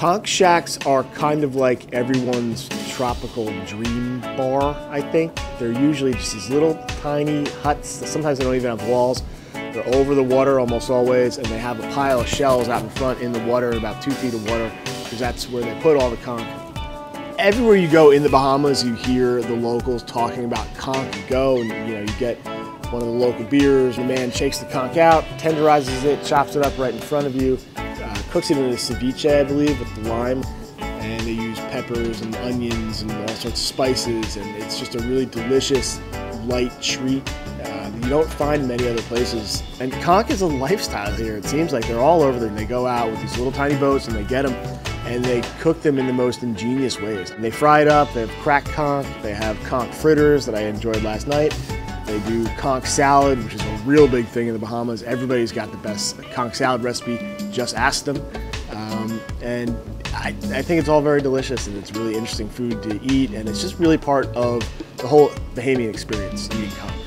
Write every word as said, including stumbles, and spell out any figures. Conch Shacks are kind of like everyone's tropical dream bar, I think. They're usually just these little tiny huts. Sometimes they don't even have walls. They're over the water almost always, and they have a pile of shells out in front in the water, about two feet of water, because that's where they put all the conch. Everywhere you go in the Bahamas, you hear the locals talking about conch. You go and you know you get one of the local beers. The man shakes the conch out, tenderizes it, chops it up right in front of you, uh, cooks it in a ceviche, I believe, with the lime, and they use peppers and onions and all sorts of spices, and it's just a really delicious, light treat. Uh, you don't find many other places. And conch is a lifestyle here. It seems like they're all over there. And they go out with these little tiny boats and they get them and they cook them in the most ingenious ways. And they fry it up, they have cracked conch, they have conch fritters that I enjoyed last night. They do conch salad, which is a real big thing in the Bahamas. Everybody's got the best conch salad recipe. Just ask them. Um, and I, I think it's all very delicious, and it's really interesting food to eat, and it's just really part of the whole Bahamian experience, eating conch.